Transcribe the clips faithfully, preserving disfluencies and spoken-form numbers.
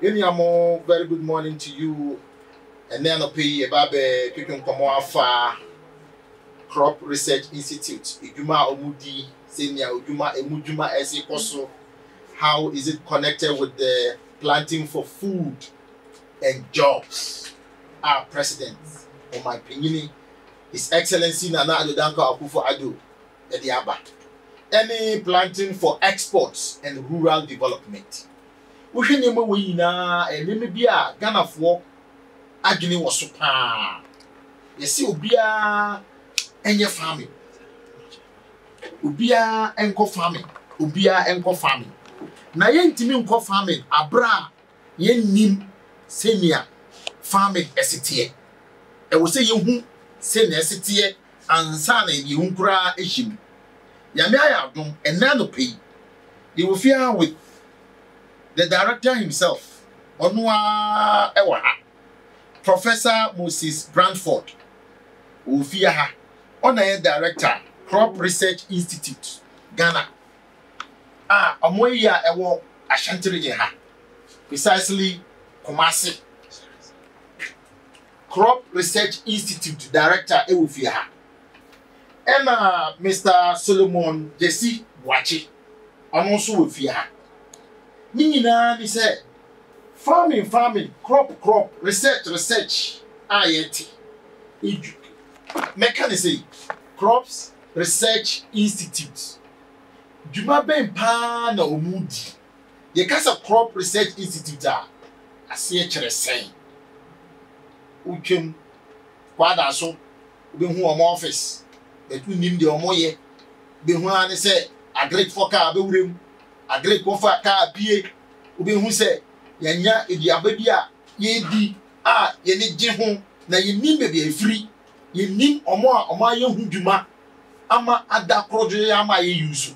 Inyamo, very good morning to you. And then Ano Pei Eba Be Crop Research Institute. Ejuma Omudi, Senior Ejuma Omudi essay also. How is it connected with the planting for food and jobs? Our president, in my opinion, His Excellency Nana Ado Akufo Ado, any planting for exports and rural development. We should name we na and maybe a Ghana for Adjuni was super. You see, Ubia and your farming, Ubia and co farming, Ubia and co farming. Na yen timin co farming, Abra yen nim senior farming S T A. I will say you senior S T A and San and Yunkra Eshim. Yamaya Dum and Nano Pei. You will fear with the director himself, Onwa Ewaha, Professor Moses Bradford Mochiah, Honorary Director, Crop Research Institute, Ghana. Ah, Amoya Ewo Ashanti region, precisely Kumasi. Crop Research Institute Director Ewufiha. And uh, Mister Solomon Jesse Wache, also Ewufiha. Nina, he said, farming, farming, crop, crop, research, research, I A T. Mechanism, Crops Research Institute. Juma Ben Pana Omudi. The Casa Crop Research Institute, I see a saying. Uchim, Quadaso, Behum office, the two named the Omoye, Behuan said, a great foca, Behurim. A great offer car be who said, Yanya, Idiabadia, ye be, ah, ye need Jim, now ye need me free, ye need or more or my young Juma, Ama Ada Crodrea, my use.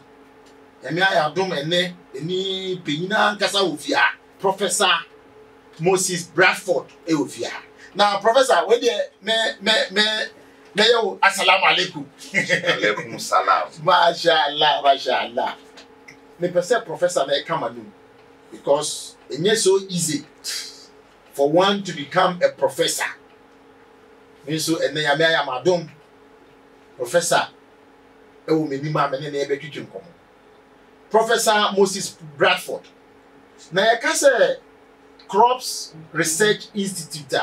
And I have done a name, any Pina Casavia, Professor Moses Bradford Eufia. Now, Professor, when they may, may, may, may, Assalamu alaikum. Alaikum salam. Mashallah, mashallah. Me perceive Professor may come alone because it's so easy for one to become a professor. Me so and I am madam Professor. E wo me ni ma me na e be twetwe nkomo. Professor Moses Bradford. Na ya ka say Crops Research Institute.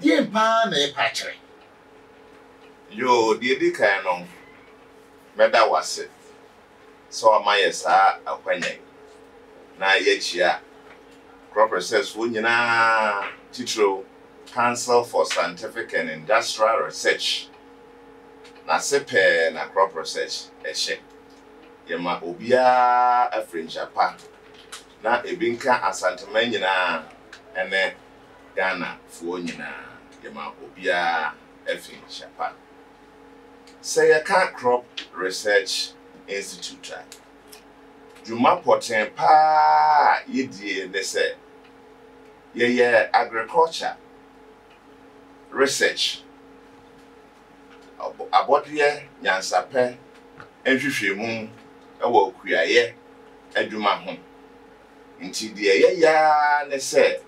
Di empa na e pa kire. Yo, di e di kan no. Me da wase. So am I sa akwanye na yechia crop research wunyina titro Council for Scientific and Industrial Research na sepe na crop research eche yema obia afrinja pa na ebinka asantema nyina ene Ghana fuo nyina yema obia afrinja pa say ya ka crop research Institute. Juma poten pa yidie ne se ye agriculture research abodie nyansape enhwehwemu ewa okuaye adwuma ho nti de ye ya ne se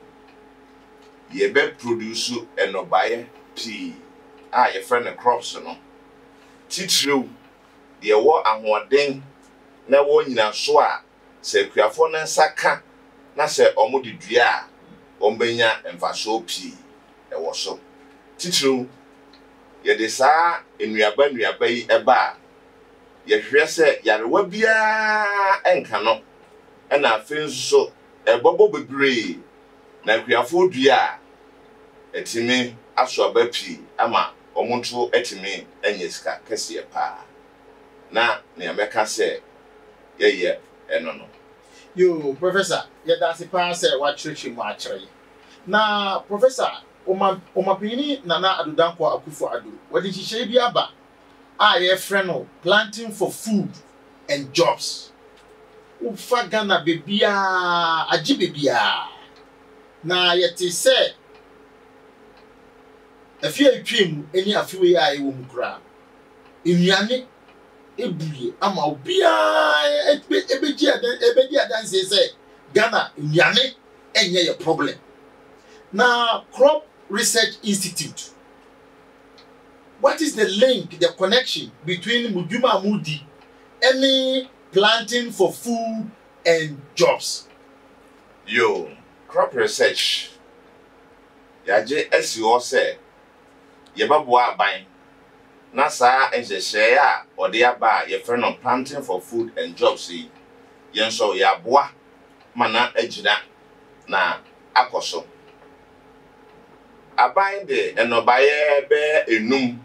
ye be produce enobaye pii a ye friend the crops no titrew the war and one thing, no one in a soa, say, Quafon and Saka, Nasa Omudi Dia, Ombena and Vaso P. There was so. Titru, ye desire in your band, your bay a bar. Yet, she said, Yarwabia and cannot, and I feel so a bubble be brave. Now, Quafo Dia, Etime, Asua Bepi, Ama, Omonto Etime, and Yeska, Cassia Pa. Na ne ameka se ye ye eno no yo professor ye da se pa se wa church mu achire na professor oma oma pini Nana Ado Akufo Ado wadi chiche bi aba a ye freno planting for food and jobs ufa Ghana bebia aji bebia na ye te se afia etwim eni afia ye a ewo mukra enuane Ebuye ama obia ebeji adan ebeji adan se se Ghana nyane any problem. Now, Crop Research Institute. What is the link, the connection between Ejuma Omudi and planting for food and jobs? Yo, crop research. Yaje as you all say, Yababua buying. Nasa and the share or they are by your friend on planting for food and jobs. Yen so Yabua, Mana Ejina, na Akoso. Abide the and obey bear a noom.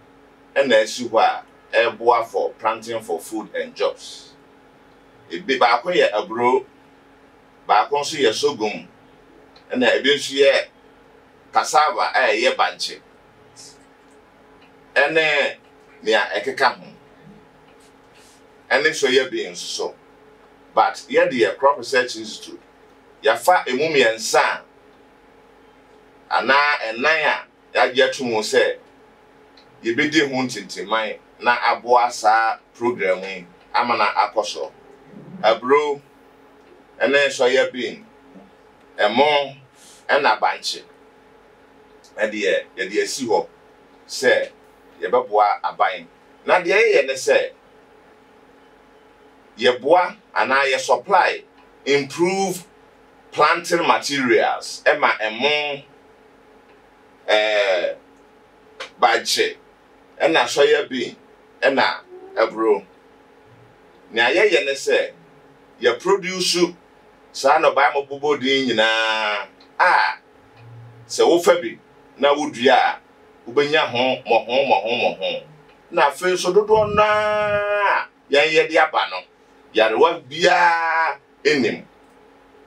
And as you are, a boa for planting for food and jobs. It be back here a bro, back on see a sogum, and a bench here cassava a year banche. And then near a cacam, and it's so ye being so. But here the Crop Research Institute, your fat a mummy and son, and now and now that yet to more say. You be the hunting to my na aboasa programming. I'm an apostle, a brew, and then soya bean, a mom, and a bunch. And the dear see what say, your baboa a buying. Now the air say, your boa and I supply improve planting materials. Emma and mom, a bunch. And I saw your being, and now a bro. Now, yeah, yeah, say, your produce, son of Bama Bobo Dina. Ah, so Fabby, now would ya, Ubenya home, more home, more home, more home. Now, first, so don't na ya, ya, the abano, ya, what beer in him.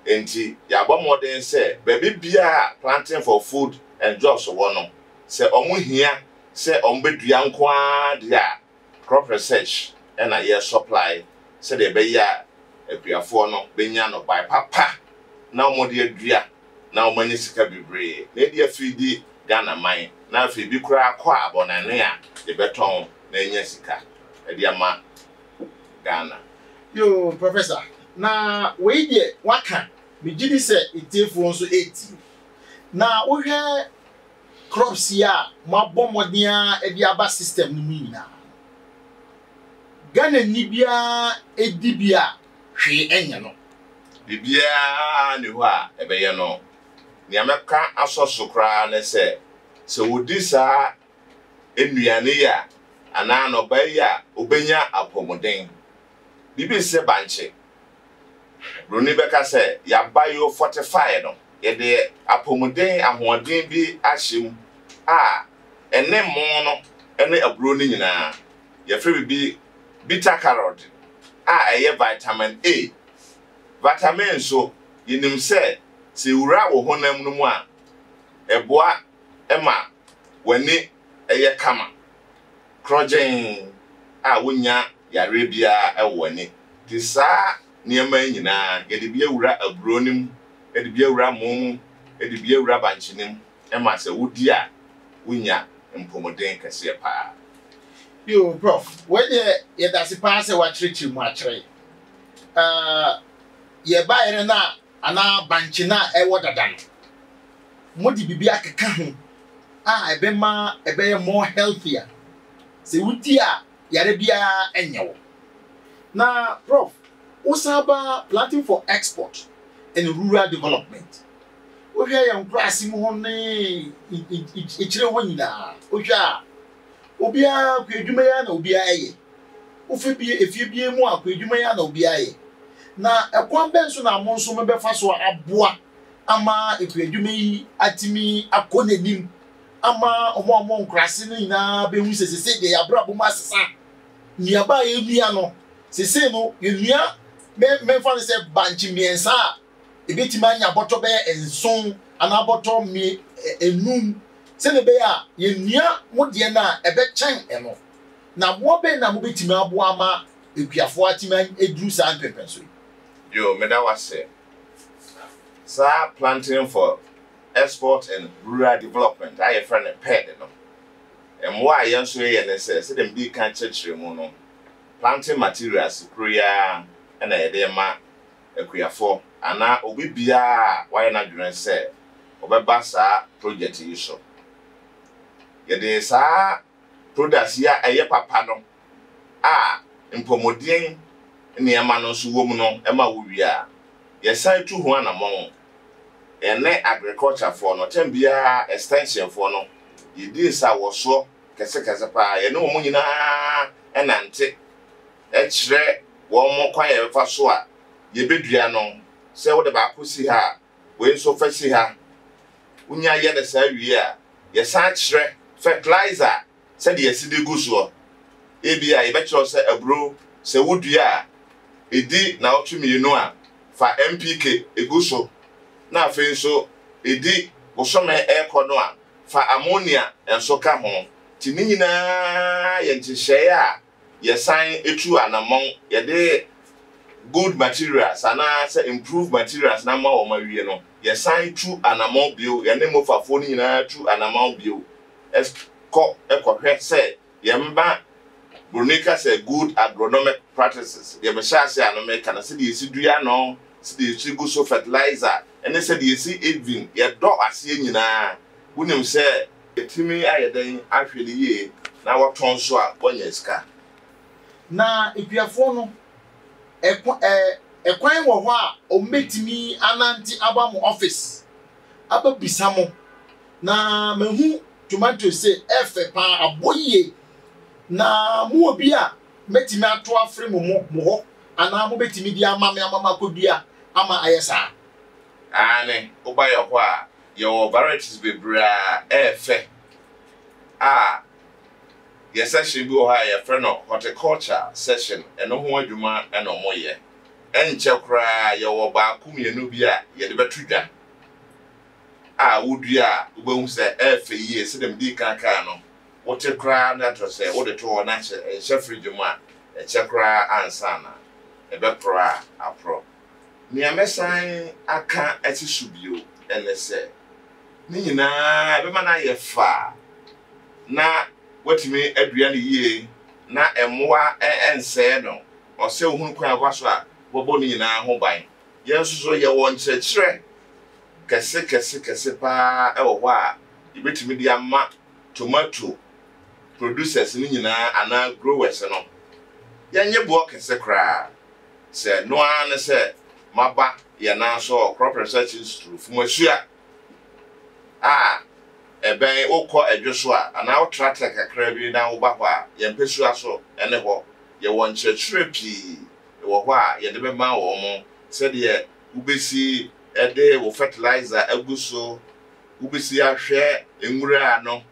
And see, ya, one more than say, baby beer planting for food and jobs, one. Say, Omu here. Say on bed young quad crop research and a year supply. Say the beya a beer for no benyano by papa. Now more dear dear, now money sicker be brave. Lady a three D Ghana mine. Now if you be cry quab on an air, the beton, Nanya Sika, a dear man Ghana. You professor, now wait ye, what can we did say it takes one to eighty. Now we hear. Crops here, my bomb modia, a diaba system, Nina. Ghana Nibia, a dibia, she eno. Dibia, Nua, a bayano. The American also so cry and say, so would this are in Miania, and I no bayer, Ubenya, a pomodin. Bibi se banche. Brunibeca said, ya buy you fortified. Yede apomuden ahoden bi ahyem a ene mo no ene aburo ni nyina ye fere bi bitter carrot a eye vitamin A vitamin so yinim se se wura wo honam no mu a eboa ema wani eye kama crogen a wonya yare bia e wani ti sa niema nyina yede bi wura aburo ni mu edi bia wura mum edi bia wura banchinim e ma se wodi a wunya mpomoden kase pa yo prof when ye da se pa se wa treaty mu a tray eh ye ba ire na ana banchina e wodadan modi bibia keka ho a ebe ma ebe ye more healthier se wodi a yare bia enyewo na prof usaba planting for export and rural development. We hear young grassy money, it's a winner. Oja, Obia, Pudumayan, Obia. If you be more, Pudumayan, Obia. Now, a convention among some of us were a bois, Ama, if you me, Atimi, a conanim, Ama, a one more grassy, and I be with the same day, a bravo master. Nearby, Eliano, Siseno, Elia, men found himself banching me and sa. A bit man, a bottle bear and song, and a bottle me a noon. Send a bear, ye near Modiana, a bed chang emo. Now, what bear now be Tima Buama, if you are forty men, a drew sand pencil. Yo, Medawa say, Sir, planting for export and rural development. I a friend and pet, and why young Sway and says, Let them be can't church remono. Planting materials, Korea, and a dear man. ekuyafo ana obi bia why na dwene se obeba sa project yi so ye de sa product ya eye papa no a mpomodien ne ema no so wo mu no ema wo wiya ye sai tu ho anamon ene agriculture for no tembia extension for no ye de sa wo so kese kese pa ye no mo nyina enante echre wo mo kwa ye fa so a ye bedua no se wo de ba kosi ha we so fa si ha unya ye de sa wie a ye sa chre fertilizer se de yeside guso ebi a ye be chro se abro se wodua edi na otumi no a fa mpk eguso na afen so edi osome eko no a fa ammonia enso ka ho ti nyina ye nchehye a ye san etu anamon ye de good materials and say improve materials na ma omawie no ye sign through anamount bio ye name of afo ni na through anamount bio es ko e ko hwe say ye mba brunica say good agronomic practices ye be sha say anome kana say ye si dua no say ye si go so fertilizer and say ye si even ye do ase nyina wonim say etimi ayeden ahwele ye na woton so a bonyeska na ekuafo no ekwa ekwan wo ho a ometimi ananti aba mo office aba bisa mo na mahu tomato se efe pa aboye na mo obi a metimi ato afre mo mo ho ana mo betimi di ama me ama makobia ama ayesa ane oba ye ho a your varieties be bra efe ah yes, session bi o ha ye friend of horticulture session eno ho adwuma eno moye enche kra ye wo ba kumienu bi a ye de betudwa a wodua ubehun se efe ye se dem di kan kan no wote kra na to se wo de to ho na che fridge mu a eche kra ansa na ebe pra apro ni amesan aka atisu bio ene se ni nyina be ma na ye fa na wetime adua ne ye na emoa ense no o se ohun kwa kwaso a bobo ni na ho ban ye nsuzo ye won chechre kese kese kese pa e wo a ibetime di ama tomato producers ni nyina ana growers no ye nyebo kese kra se no an se maba ye na so crop research institute fumashia ah ebe okọ edwoso a ana otrate kakra bi na wo ba ho a ye mpesu aso ene ho ye won chechre pi wo ho a ye de be ma wo mo se de ubesi ede wo fertilizer aguso ubesi ahwe enwura no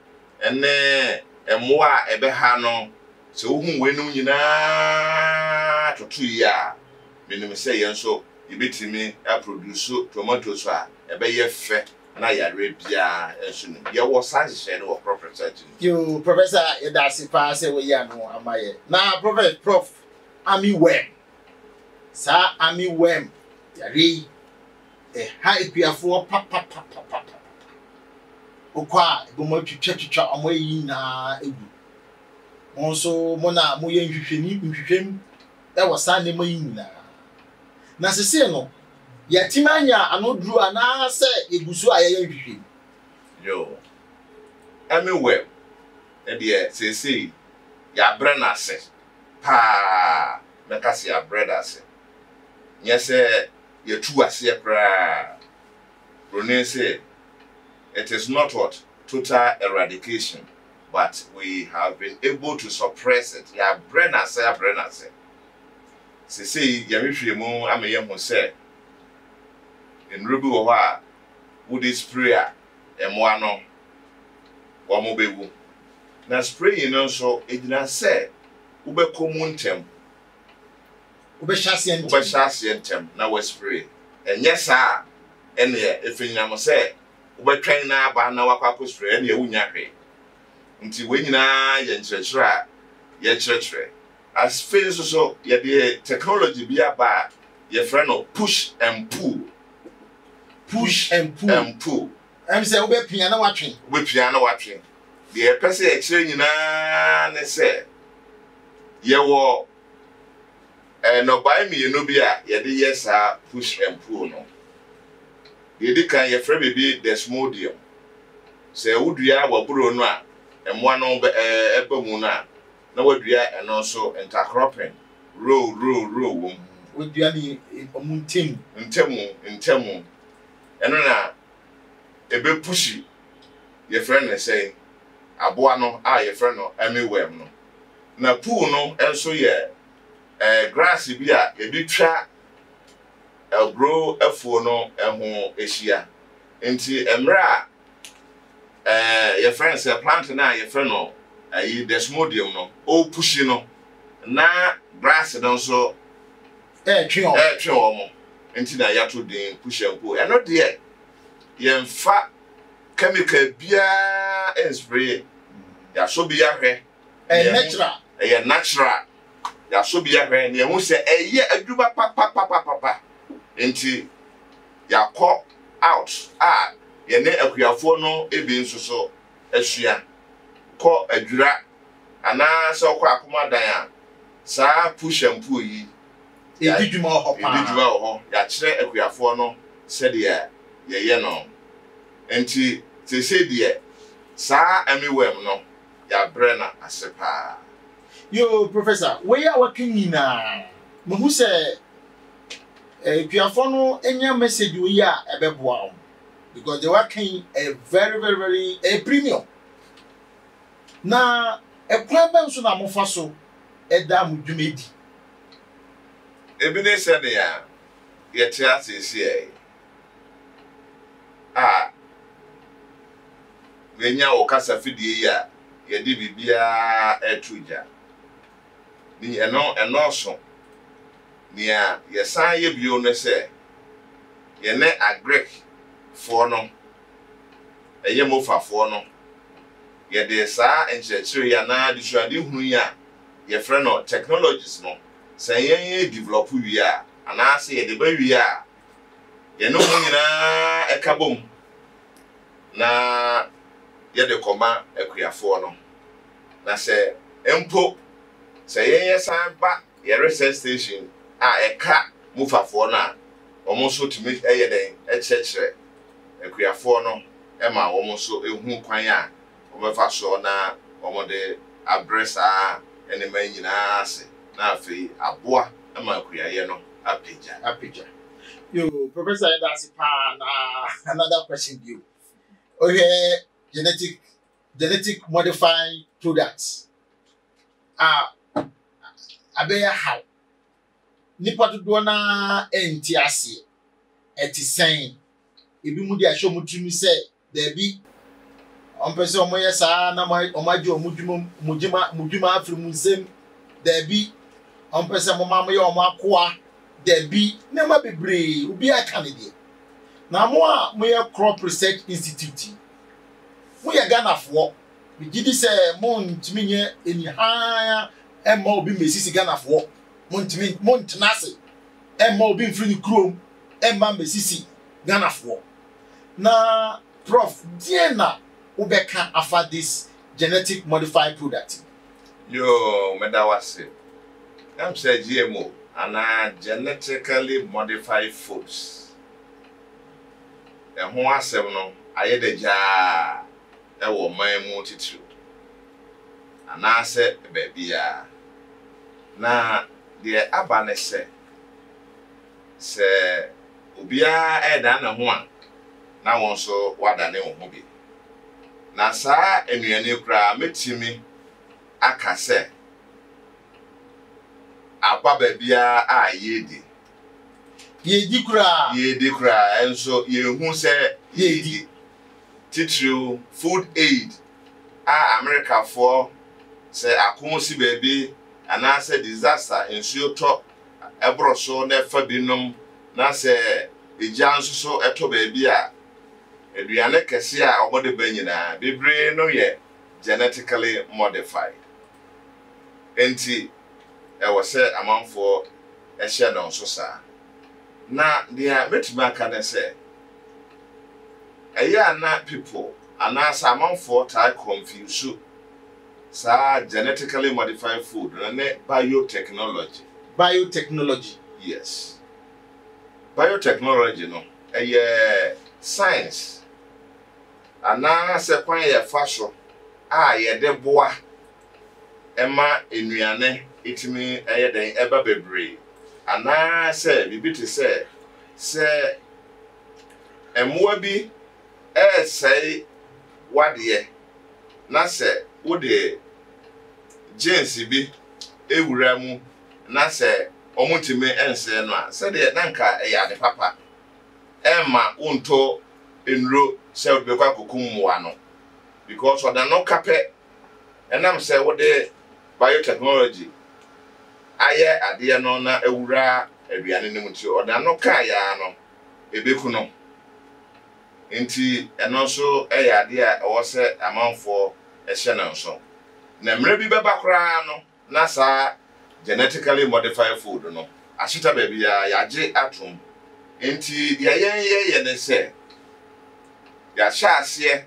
ene emo a ebe ha no se wo hu wenu nyina totu ya menim se ye nso ibetimi a produce tomatoes a ebe ye fe na ya rebia esunu ye wo sanse no professor you professor edasi pa se we ya no amaye na professor prof ami wem sa ami wem ya ri eh ha epiafo pa pa pa pa okwa gomo twetwa twetwa amoyi na egu onso mo na mo ye nhwehweni nhwehwem e wo sanne mayi na na sese no yatimanya anodru ana se egusu ayeye hwehwe yo anywhere e de se se ya brena se pa meka se ya breda se nyese yetu ase pra pronese it is not what total eradication but we have been able to suppress it ya brena se ya brena se se se ya hwehwe mu ameye ho se in Ruby Oha, with this prayer, and one on one more baby. Now, spraying also, it did not say, Ube communtem, Ube chassis Ube chassis and tem, now we spray. And yes, sir, and here, if you know, say, Ube train now by now, Papa spray, and you win your way. Until when you are in church, your church, as fails also, your technology be a bar, your friend will push and pull. Push and pull and pull. I'm saying, we're piano watching. We're piano watching. The person exchange, and they say, you were And no by me, you know, be a yes, I push and pull. No, you did kind of free be the small deal. Say, would we have a bruna and one over a bumuna? No, what we are and also intercropping. Row, row, row. Would be any mountain in Temu in Temu. And on a bit pushy, your friend is saying, I bought no, I your friend, no, I may well no. Now, pool no, and so yeah. Eh, grass bi a ebitwa agro afuo no eho ehia nti emra eh your friends eh plant na your friend no eh desmodium no o push no na grass don so eh twe o eh twe o mo nti na ya to den push enko e no de ye mfa chemical bia spray ya so bia hwe eh natural eh natural ya so bia hwe ne hu se eye adwuba papa papa papa enti ya kọ out ah ye ne akuafo no ebi nsoso asua kọ adwura ana so kọ akomadan a sa push and pull yi ebi dwuma ho pa ebi dwuma ho ya kire akuafo no se de ye ye no enti se se de sa amiwem no ya bre na asepa. Yo, Professor, we are working in a Mahuse Piafono and your message we are a bebwa because they were paying a very, very, very a premium. Now, a problem soon I'm faso a damn jumedi. Ebene said, yeah, your chance is here. Ah, when you are Casafidia, your D B B A a truja. Ni eno eno so ni a yesan ye bio ne se ye ne agric for no eye mo fa for no ye de sa enchechiri ya na disuade hunu ya ye frɛ no technologies no sen ye develop wi a ana se ye de ba wi a ye no mu nyina eka bom na ye de koma akuafo no na se empo say yes, I'm back. Your research station. Ah, a car move for now. Almost so to make a day, et cetera. A queer for no, Emma almost so a whom quire, or my so now, or more the address are and the main in us. Now, free a boa, and my queer, no, a picture, a picture. You, Professor, that's a another question. You, okay, genetic, genetic modified products. Ah. Abeya how nipa dodo na enti ase etisen ebi mu di ahwe mutumi se da bi ompese omoye sa na omaje omudwuma mudwuma mudwuma afrim nsem da bi ompese momam ye omakoa da bi na ma bebre obi aka ne de na mo a mo ye Crop Research Institute mo ye Ghanafo bi gidi se mo ntimi nye eniha Emma be Missis Ghana for Montmin Montanasi. Emma be free chrome. Emma Missis Ghana for. Na Prof Diana Ubeka offer this genetic modified product. Yo, Medawase. I'm say G M O and I genetically modified foods. And who are seven? I had a jar. That was my multitude. And I said, baby, yeah. Na the abane se se ubia eda na ho a na won so wadane ho bi na saa enuane kura metimi aka se aba ba bia a yedi yedi kura yedi kura enso ye hu se yedi titru food aid a America for se akomosi baby. And I said disaster in so top a brosso never be num. Now say the Jansu so a to baby. Adriana Cassia or body benina be brain no yet genetically modified. Enti I was said among for a shadow so sir. Now they are rich back and say a year not people and as among for type confused. Sir, genetically modified food and biotechnology. biotechnology. Yes. Biotechnology, no. A science. And now, second year fashion. Ah, yeah, the boy. Emma, in Rianne, it me, I then ever be brave. And I say, we beat it, say, say, and more be, eh, say, what ye? Not say, would ye? James be, Ewuramu, not say, Omuntime, and say, no, said the Nanka, a the papa. Emma, unto, in row, said the Kakumwano. Because for the no carpet, and I'm say, what the biotechnology. Aye, adia no na ewura aduane ne muti oda no kan ya no ebeku no enti eno so e ya adia e wo se amanfo e hye na nso na mre bi beba kra no na sa genetically modified food no ashita ba bia ya je atom enti dia yen ye ye ne se ya sha ase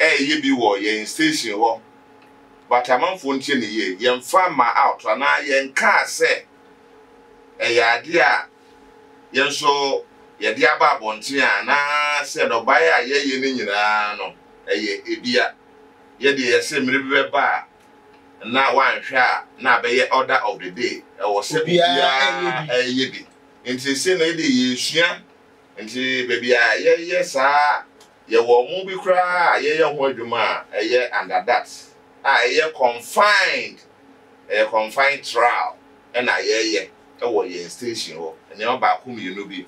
e ye bi wo ye station wo. But a man phone chin ye, young farmer out, and I yen car say, a yadia, yen so yadia babontia, and I said, no buyer, ye yen, no, a ye dear, ye dear, same river bar, and now one shall now be order of the day, or say, a ye be, and she say, lady, ye shia, and she baby, ye, yes, ah, ye won't be cry, ye young word, you ma, a ye under that. I hear confined, a confined trial, and I hear ye a warrior station, and you're about whom you know be.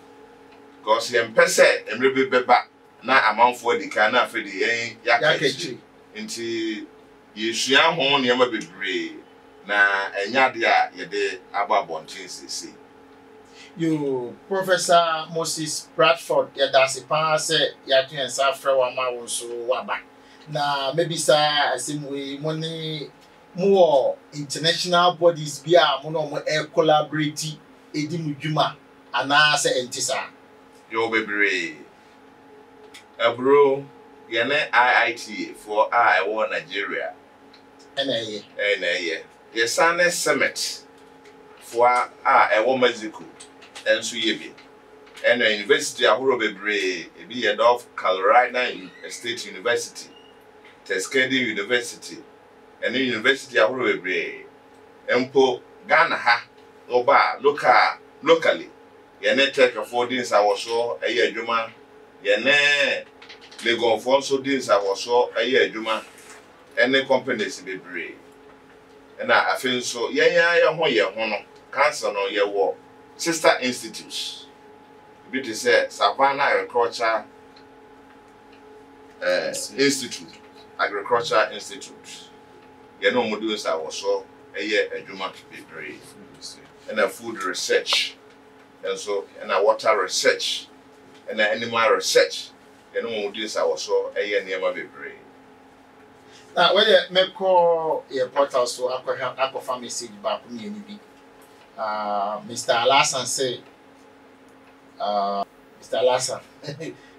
Because you're in Pesset and Ribby Beba, not among for the can of the Yakachi. Until you shall own your baby brave. Now, and Yadia, your day about Bonchins. You, Professor Moses Bradford, your dancing pass, Yakin and Safra, one man so waba. Na maybe sir, same way money more international bodies be a mono more air collaborate edim juma and I say entisa. Yo baby, a bro, you're not I I T for I war Nigeria. And a year, and a year. Your son is summit for I war Mexico and so ye be. And the university of Horobe be a North Carolina State University. Tuskegee University, and the University of Rubebre, and po Ghana ha, oba local locally. Yene take a four days I was so a year juma. Yene they go for so days I was so a year juma. And the companies be brave. And I feel so. Yeah, yeah, yeah, one year hono cancer no year war sister institutes. It is a Savannah Agriculture uh, Institute. Agriculture Institute. You know, Modules are also a year a human degree and a food research and so and a water research and an animal research. You know, Modules are also a year near my degree. Now, when you make call your portal, so I could have a message back from you. Mister Alassan said, Mister Alassan,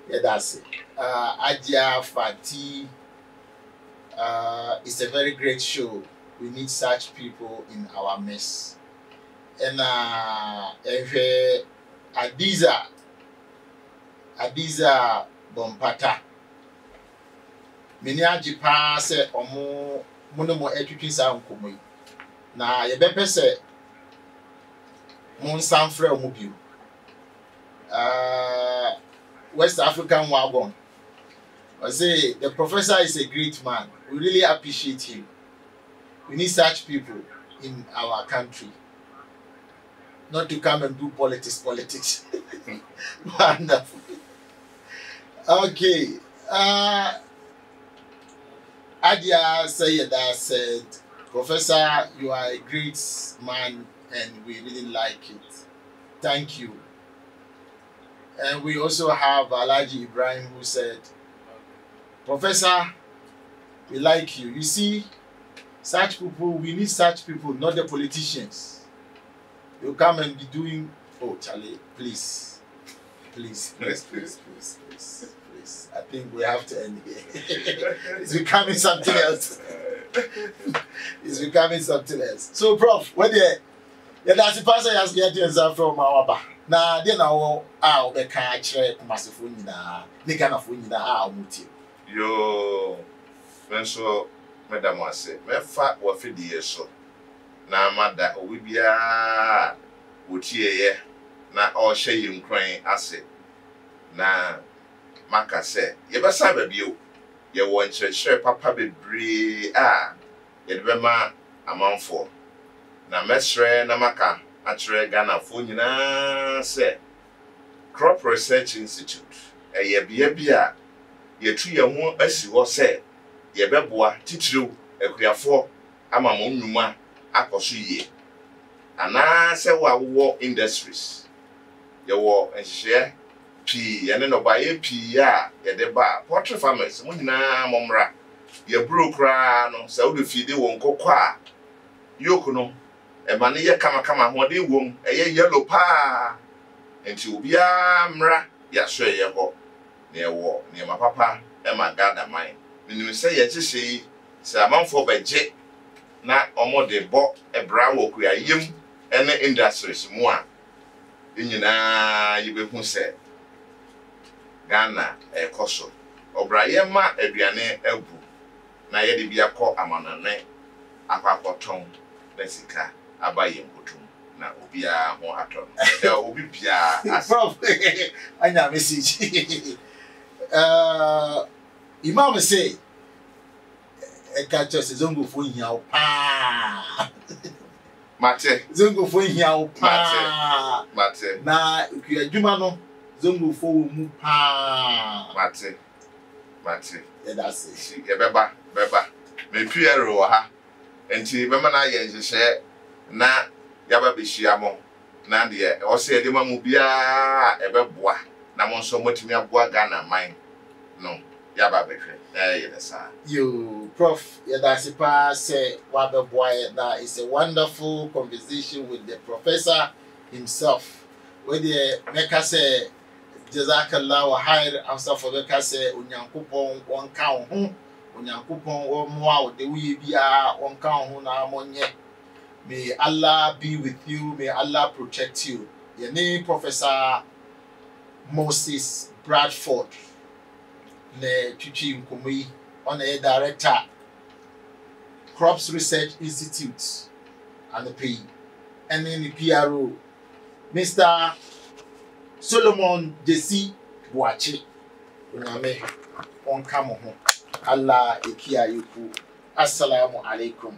yeah, that's it. Adia Fati. Uh, it's a very great show. We need such people in our midst. And uh, if, uh, Adiza, Adiza Bompata, Minya Jipase omo mono mo education sa Kumoi. Na yebepe se Monsanfre Omubi. Uh, West African wagon. I say the professor is a great man. We really appreciate him. We need such people in our country. Not to come and do politics, politics. Wonderful. Okay. Uh, Adia Sayeda said, Professor, you are a great man and we really like it. Thank you. And we also have Alhaji Ibrahim who said, Professor, we like you. You see, such people, we need such people, not the politicians. You come and be doing, oh, Charlie, please. Please, please, please, please, please, please. I think we have to end here. It's becoming something else. It's becoming something else. So, Prof, what the That's the person has get yourself from our back. Now, then I'll be catching massive in the kind of wind in the hour with you. Yo, Monsieur, Madame, I say, my fat was fifty years so. Now, Mother, we be a would ye now all share him crying asset. Now, Maca said, you must have a view. You want to share Papa be brave. Ah, you remember a month for. Na mesre na maka akyerɛ Ghana fo nyinaa sɛ Crop Research Institute ɛyɛ bea bi a yɛtu yɛ ho asi hɔ sɛ yɛbɛboa titiriw akuafo ama mo nnwuma akɔ so yie anaa sɛ wo awɔ industries yɛwɔ nhyehyɛ pii yɛne no ba yɛ pii a yɛde ba poultry farmers mo nyinaa mɔmra yɛburo koraa no sɛ wo fide wɔ nkɔkɔ a yoko no Emani ye kama kama hwade wom eye yellow pa enti obi amra ya so ye ho na ewo na ma papa e ma gada mine minim se ye chese se amanfo beje na omode bo ebra woku ayem ene industries mu a nyina ye behu se Ghana e koso obraye ma aduane abu na ye de bia kọ amanane akwakoton besika abaye mbutum na obi a ho atom e obi bia asem anya message uh imam say e ka cho se zongo fo hia o pa mate zongo fo hia o pa mate na ku adwuma no zongo fo wo mu pa mate mate e da se e beba beba me piero ha enti be mana ye nhyehyɛ na yaba behia mo na de o se de mamu bia e be boa na mo nso motimi aboa Ghana man no yaba behwe eh ye desa you prof ye dasipa say wa be boa ye that is a wonderful conversation with the professor himself where the maker say jazakallahu khair amsa for the kase onyankopon won ka ho Onyankopon wo moa wo de wuye bia won kan ho na monye. May Allah be with you. May Allah protect you. Your name, Professor Moses Bradford. Le Chichi Kumoi, Honorary Director, Crops Research Institute, Ano Pei, and then the P R O, Mister Solomon Jesse Wache. Oname, on come home. Allah ikia yuku. Assalamu alaikum.